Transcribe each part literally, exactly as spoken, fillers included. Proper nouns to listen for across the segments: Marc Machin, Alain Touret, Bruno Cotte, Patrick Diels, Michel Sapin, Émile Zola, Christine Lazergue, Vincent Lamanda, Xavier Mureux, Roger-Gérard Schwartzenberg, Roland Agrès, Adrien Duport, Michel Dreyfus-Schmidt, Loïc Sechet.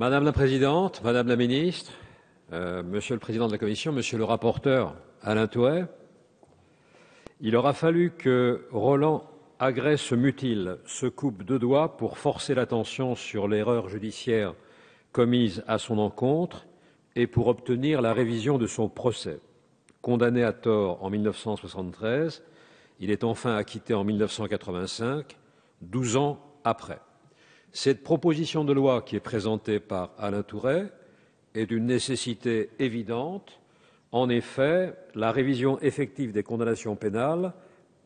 Madame la Présidente, Madame la Ministre, euh, Monsieur le Président de la Commission, Monsieur le rapporteur Alain Touret, il aura fallu que Roland Agrès se mutile, se coupe deux doigts pour forcer l'attention sur l'erreur judiciaire commise à son encontre et pour obtenir la révision de son procès. Condamné à tort en mille neuf cent soixante-treize, il est enfin acquitté en mille neuf cent quatre-vingt-cinq, douze ans après. Cette proposition de loi qui est présentée par Alain Touret est d'une nécessité évidente. En effet, la révision effective des condamnations pénales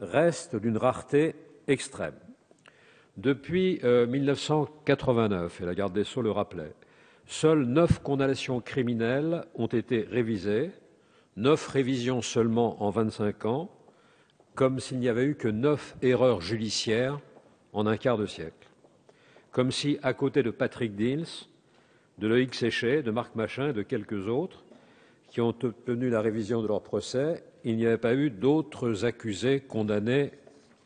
reste d'une rareté extrême. Depuis euh, mille neuf cent quatre-vingt-neuf, et la garde des Sceaux le rappelait, seules neuf condamnations criminelles ont été révisées, neuf révisions seulement en vingt-cinq ans, comme s'il n'y avait eu que neuf erreurs judiciaires en un quart de siècle. Comme si, à côté de Patrick Diels, de Loïc Sechet, de Marc Machin et de quelques autres, qui ont obtenu la révision de leur procès, il n'y avait pas eu d'autres accusés condamnés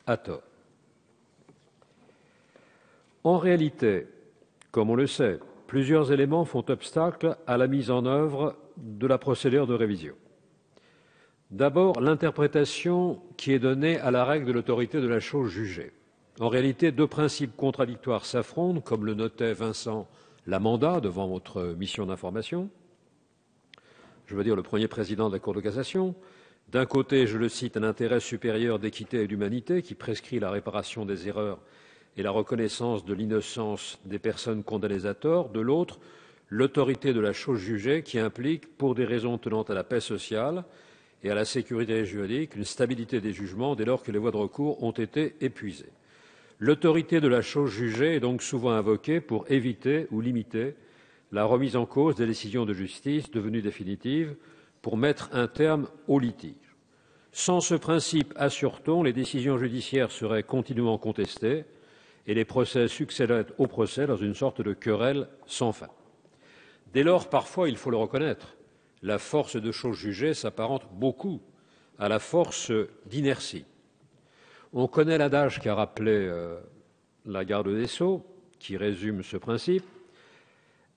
à tort. En réalité, comme on le sait, plusieurs éléments font obstacle à la mise en œuvre de la procédure de révision. D'abord, l'interprétation qui est donnée à la règle de l'autorité de la chose jugée. En réalité, deux principes contradictoires s'affrontent, comme le notait Vincent Lamanda devant votre mission d'information. Je veux dire le premier président de la Cour de cassation. D'un côté, je le cite, un intérêt supérieur d'équité et d'humanité qui prescrit la réparation des erreurs et la reconnaissance de l'innocence des personnes condamnées à tort. De l'autre, l'autorité de la chose jugée qui implique, pour des raisons tenant à la paix sociale et à la sécurité juridique, une stabilité des jugements dès lors que les voies de recours ont été épuisées. L'autorité de la chose jugée est donc souvent invoquée pour éviter ou limiter la remise en cause des décisions de justice devenues définitives pour mettre un terme au litige. Sans ce principe, assure-t-on, les décisions judiciaires seraient continuellement contestées et les procès succéderaient au procès dans une sorte de querelle sans fin. Dès lors, parfois, il faut le reconnaître, la force de chose jugée s'apparente beaucoup à la force d'inertie. On connaît l'adage qu'a rappelé euh, la garde des Sceaux, qui résume ce principe.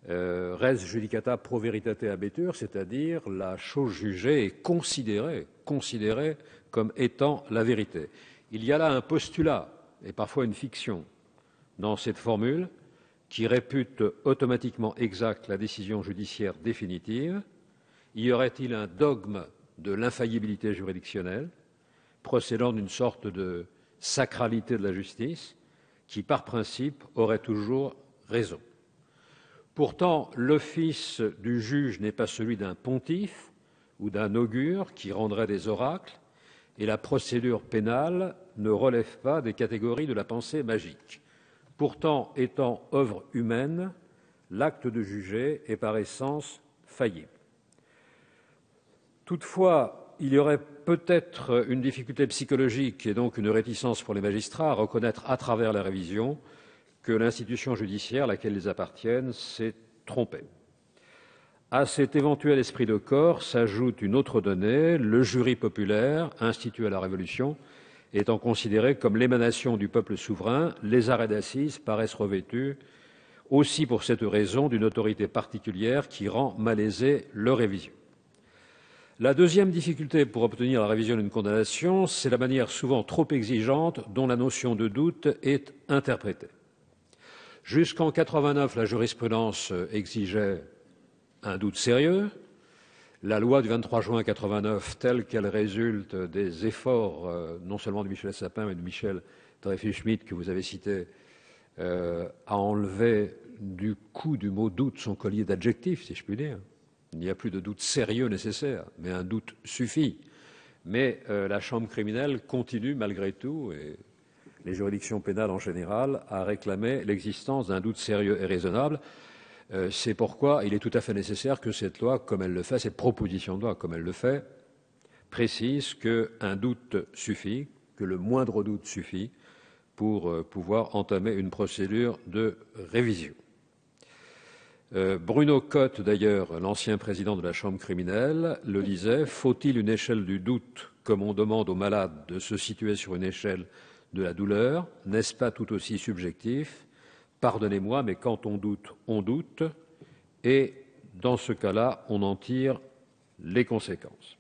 Euh, « Res judicata pro veritate habetur », c'est-à-dire la chose jugée est considérée, considérée comme étant la vérité. Il y a là un postulat, et parfois une fiction, dans cette formule, qui répute automatiquement exacte la décision judiciaire définitive. Y aurait-il un dogme de l'infaillibilité juridictionnelle, procédant d'une sorte de sacralité de la justice, qui par principe aurait toujours raison ? Pourtant, l'office du juge n'est pas celui d'un pontife ou d'un augure qui rendrait des oracles, et la procédure pénale ne relève pas des catégories de la pensée magique. Pourtant, étant œuvre humaine, l'acte de juger est par essence faillible. Toutefois, il y aurait peut-être une difficulté psychologique et donc une réticence pour les magistrats à reconnaître à travers la révision que l'institution judiciaire à laquelle ils appartiennent s'est trompée. À cet éventuel esprit de corps s'ajoute une autre donnée, le jury populaire, institué à la Révolution, étant considéré comme l'émanation du peuple souverain, les arrêts d'assises paraissent revêtus aussi pour cette raison d'une autorité particulière qui rend malaisée leur révision. La deuxième difficulté pour obtenir la révision d'une condamnation, c'est la manière souvent trop exigeante dont la notion de doute est interprétée. Jusqu'en mille neuf cent quatre-vingt-neuf, la jurisprudence exigeait un doute sérieux. La loi du vingt-trois juin mille neuf cent quatre-vingt-neuf, telle qu'elle résulte des efforts euh, non seulement de Michel Sapin, mais de Michel Dreyfus-Schmidt que vous avez cité, euh, a enlevé du coup du mot doute son collier d'adjectifs, si je puis dire. Il n'y a plus de doute sérieux nécessaire, mais un doute suffit. Mais euh, la chambre criminelle continue malgré tout, et les juridictions pénales en général, à réclamer l'existence d'un doute sérieux et raisonnable. Euh, c'est pourquoi il est tout à fait nécessaire que cette loi, comme elle le fait, cette proposition de loi, comme elle le fait, précise qu'un doute suffit, que le moindre doute suffit pour euh, pouvoir entamer une procédure de révision. Euh, Bruno Cotte, d'ailleurs, l'ancien président de la Chambre criminelle, le disait, faut-il une échelle du doute, comme on demande aux malades de se situer sur une échelle de la douleur, n'est-ce pas tout aussi subjectif ? Pardonnez-moi, mais quand on doute, on doute. et dans ce cas-là, on en tire les conséquences.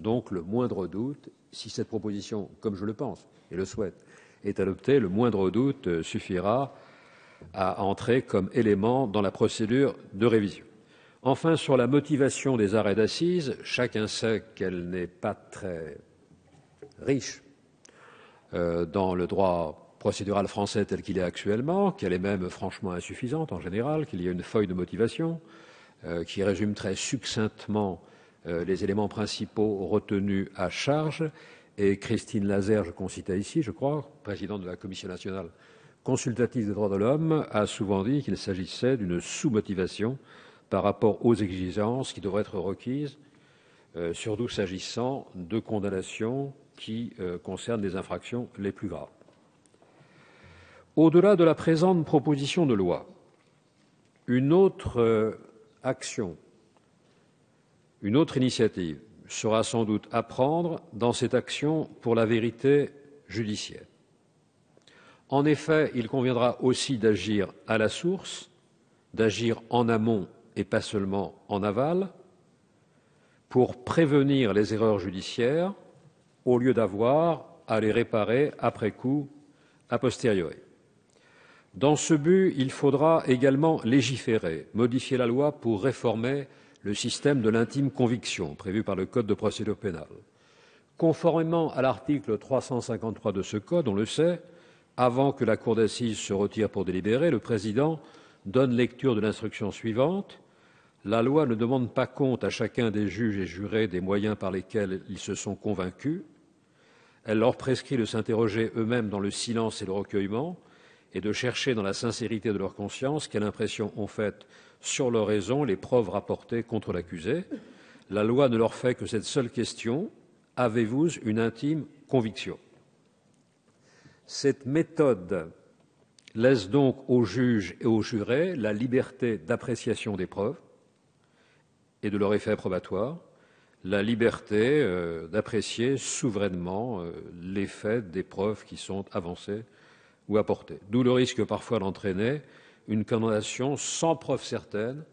Donc le moindre doute, si cette proposition, comme je le pense et le souhaite, est adoptée, le moindre doute suffira à entrer comme élément dans la procédure de révision. Enfin, sur la motivation des arrêts d'assises, chacun sait qu'elle n'est pas très riche euh, dans le droit procédural français tel qu'il est actuellement, qu'elle est même franchement insuffisante en général, qu'il y a une feuille de motivation euh, qui résume très succinctement euh, les éléments principaux retenus à charge. Et Christine Lazergue, qu'on cite ici, je crois, présidente de la Commission nationale consultative des droits de l'homme, a souvent dit qu'il s'agissait d'une sous-motivation par rapport aux exigences qui devraient être requises, euh, surtout s'agissant de condamnations qui euh, concernent les infractions les plus graves. Au-delà de la présente proposition de loi, une autre euh, action, une autre initiative sera sans doute à prendre dans cette action pour la vérité judiciaire. En effet, il conviendra aussi d'agir à la source, d'agir en amont et pas seulement en aval, pour prévenir les erreurs judiciaires au lieu d'avoir à les réparer après coup, a posteriori. Dans ce but, il faudra également légiférer, modifier la loi pour réformer le système de l'intime conviction prévu par le Code de procédure pénale. Conformément à l'article trois cent cinquante-trois de ce Code, on le sait, avant que la cour d'assises se retire pour délibérer, le président donne lecture de l'instruction suivante. La loi ne demande pas compte à chacun des juges et jurés des moyens par lesquels ils se sont convaincus. Elle leur prescrit de s'interroger eux-mêmes dans le silence et le recueillement et de chercher dans la sincérité de leur conscience quelle impression ont faite sur leur raison les preuves rapportées contre l'accusé. La loi ne leur fait que cette seule question : avez-vous une intime conviction ? Cette méthode laisse donc aux juges et aux jurés la liberté d'appréciation des preuves et de leur effet probatoire, la liberté euh, d'apprécier souverainement euh, l'effet des preuves qui sont avancées ou apportées. D'où le risque parfois d'entraîner une condamnation sans preuve certaine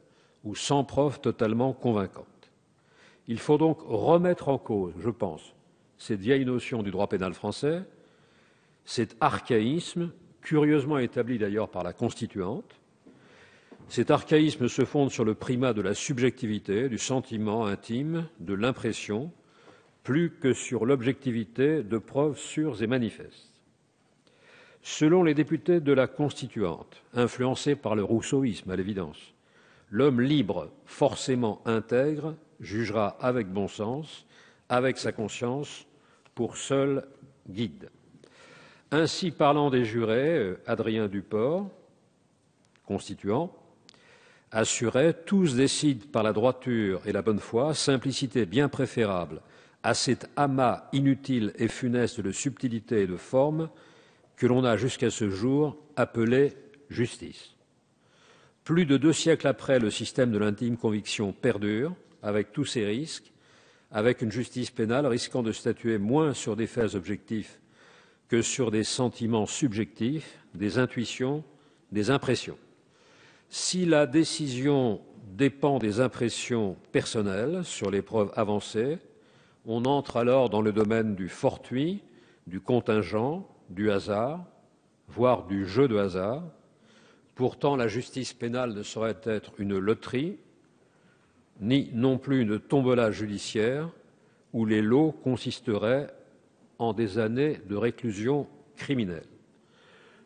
ou sans preuve totalement convaincante. Il faut donc remettre en cause, je pense, cette vieille notion du droit pénal français, cet archaïsme curieusement établi d'ailleurs par la Constituante. Cet archaïsme se fonde sur le primat de la subjectivité, du sentiment intime, de l'impression, plus que sur l'objectivité de preuves sûres et manifestes. Selon les députés de la Constituante, influencés par le rousseauisme à l'évidence, l'homme libre, forcément intègre, jugera avec bon sens, avec sa conscience, pour seul guide. Ainsi, parlant des jurés, Adrien Duport, constituant, assurait « Tous décident par la droiture et la bonne foi, simplicité bien préférable à cet amas inutile et funeste de subtilité et de forme que l'on a jusqu'à ce jour appelé justice. » Plus de deux siècles après, le système de l'intime conviction perdure, avec tous ses risques, avec une justice pénale risquant de statuer moins sur des faits objectifs que sur des sentiments subjectifs, des intuitions, des impressions. Si la décision dépend des impressions personnelles sur les preuves avancées, on entre alors dans le domaine du fortuit, du contingent, du hasard, voire du jeu de hasard. Pourtant, la justice pénale ne saurait être une loterie, ni non plus une tombola judiciaire, où les lots consisteraient en des années de réclusion criminelle.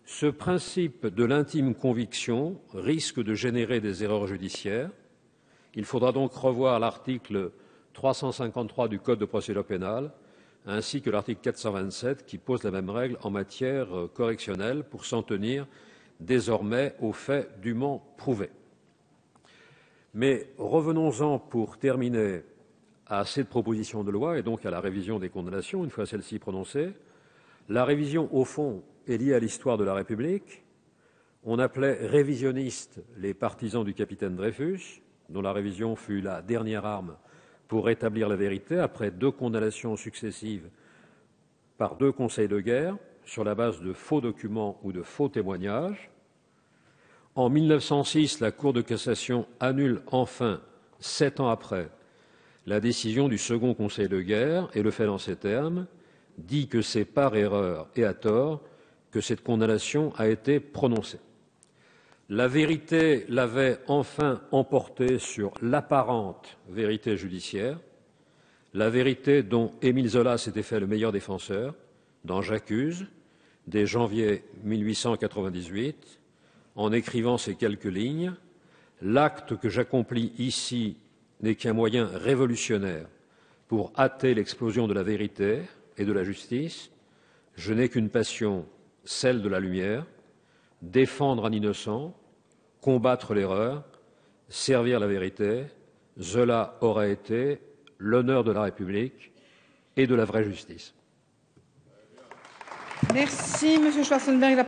Ce principe de l'intime conviction risque de générer des erreurs judiciaires. Il faudra donc revoir l'article trois cent cinquante-trois du Code de procédure pénale, ainsi que l'article quatre cent vingt-sept qui pose la même règle en matière correctionnelle pour s'en tenir désormais aux faits dûment prouvés. Mais revenons-en pour terminer à cette proposition de loi et donc à la révision des condamnations, une fois celle-ci prononcée. La révision, au fond, est liée à l'histoire de la République. On appelait révisionnistes les partisans du capitaine Dreyfus, dont la révision fut la dernière arme pour rétablir la vérité après deux condamnations successives par deux conseils de guerre sur la base de faux documents ou de faux témoignages. En mille neuf cent six, la Cour de cassation annule enfin, sept ans après, la décision du second Conseil de guerre et le fait dans ces termes, dit que c'est par erreur et à tort que cette condamnation a été prononcée. La vérité l'avait enfin emporté sur l'apparente vérité judiciaire, la vérité dont Émile Zola s'était fait le meilleur défenseur, dans J'accuse, dès janvier mille huit cent quatre-vingt-dix-huit, en écrivant ces quelques lignes, « L'acte que j'accomplis ici n'est qu'un moyen révolutionnaire pour hâter l'explosion de la vérité et de la justice. Je n'ai qu'une passion, celle de la lumière, défendre un innocent, combattre l'erreur, servir la vérité. Zola aurait été l'honneur de la République et de la vraie justice. » Merci, Monsieur Schwartzenberg.